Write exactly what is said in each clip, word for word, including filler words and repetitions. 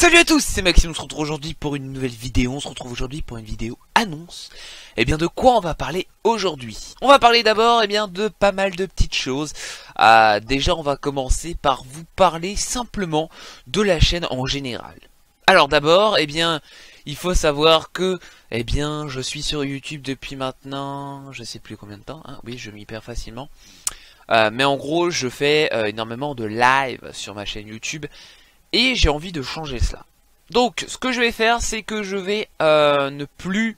Salut à tous, c'est Maxime, on se retrouve aujourd'hui pour une nouvelle vidéo, on se retrouve aujourd'hui pour une vidéo annonce. Et eh bien de quoi on va parler aujourd'hui? On va parler d'abord eh bien de pas mal de petites choses. Euh, déjà on va commencer par vous parler simplement de la chaîne en général. Alors d'abord, eh bien, il faut savoir que eh bien je suis sur YouTube depuis maintenant je sais plus combien de temps, hein, oui je m'y perds facilement. Euh, mais en gros je fais euh, énormément de live sur ma chaîne YouTube. Et j'ai envie de changer cela. Donc ce que je vais faire, c'est que je vais euh, ne plus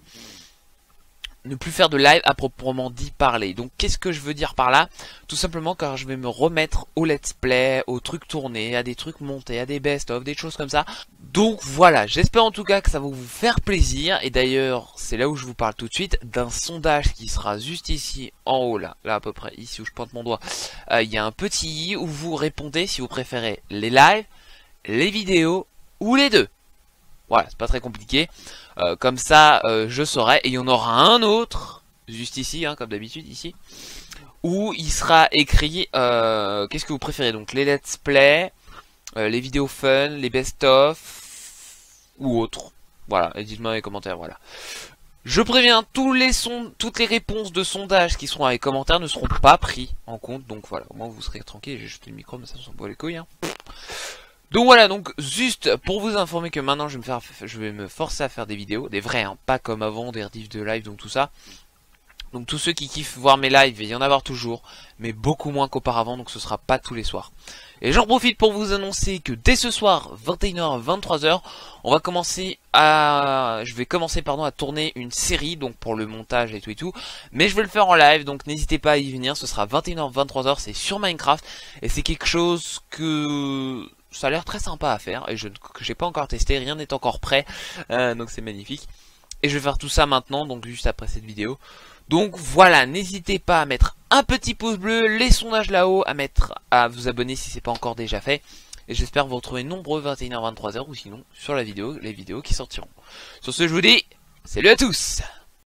ne plus faire de live à proprement dit parler. Donc qu'est-ce que je veux dire par là? Tout simplement car je vais me remettre au let's play, aux trucs tournés, à des trucs montés, à des best-of, des choses comme ça. Donc voilà, j'espère en tout cas que ça va vous faire plaisir. Et d'ailleurs, c'est là où je vous parle tout de suite d'un sondage qui sera juste ici en haut, là, là à peu près, ici où je pointe mon doigt. Euh, y a un petit i où vous répondez si vous préférez les lives, les vidéos ou les deux. Voilà, c'est pas très compliqué. Euh, comme ça, euh, je saurai. Et il y en aura un autre, juste ici, hein, comme d'habitude, ici, où il sera écrit euh, qu'est-ce que vous préférez. Donc les let's play, euh, les vidéos fun, les best-of ou autres. Voilà, et dites-moi dans les commentaires, voilà. Je préviens, tous les sons, toutes les réponses de sondage qui seront dans les commentaires ne seront pas pris en compte. Donc voilà, au moins vous serez tranquille. J'ai jeté le micro, mais ça s'en bat les couilles, hein. Donc voilà, donc juste pour vous informer que maintenant je vais me, faire, je vais me forcer à faire des vidéos, des vrais, hein, pas comme avant, des rediffs de live, donc tout ça. Donc tous ceux qui kiffent voir mes lives, il y en a avoir toujours, mais beaucoup moins qu'auparavant, donc ce sera pas tous les soirs. Et j'en profite pour vous annoncer que dès ce soir, vingt et une heures, vingt-trois heures, on va commencer à... Je vais commencer, pardon, à tourner une série, donc pour le montage et tout et tout, mais je vais le faire en live, donc n'hésitez pas à y venir, ce sera vingt et une heures, vingt-trois heures, c'est sur Minecraft, et c'est quelque chose que... Ça a l'air très sympa à faire et je n'ai pas encore testé, rien n'est encore prêt, euh, donc c'est magnifique. Et je vais faire tout ça maintenant, donc juste après cette vidéo. Donc voilà, n'hésitez pas à mettre un petit pouce bleu, les sondages là-haut, à mettre, à vous abonner si c'est pas encore déjà fait. Et j'espère vous retrouver nombreux vingt et une heures, vingt-trois heures ou sinon sur la vidéo, les vidéos qui sortiront. Sur ce, je vous dis, salut à tous!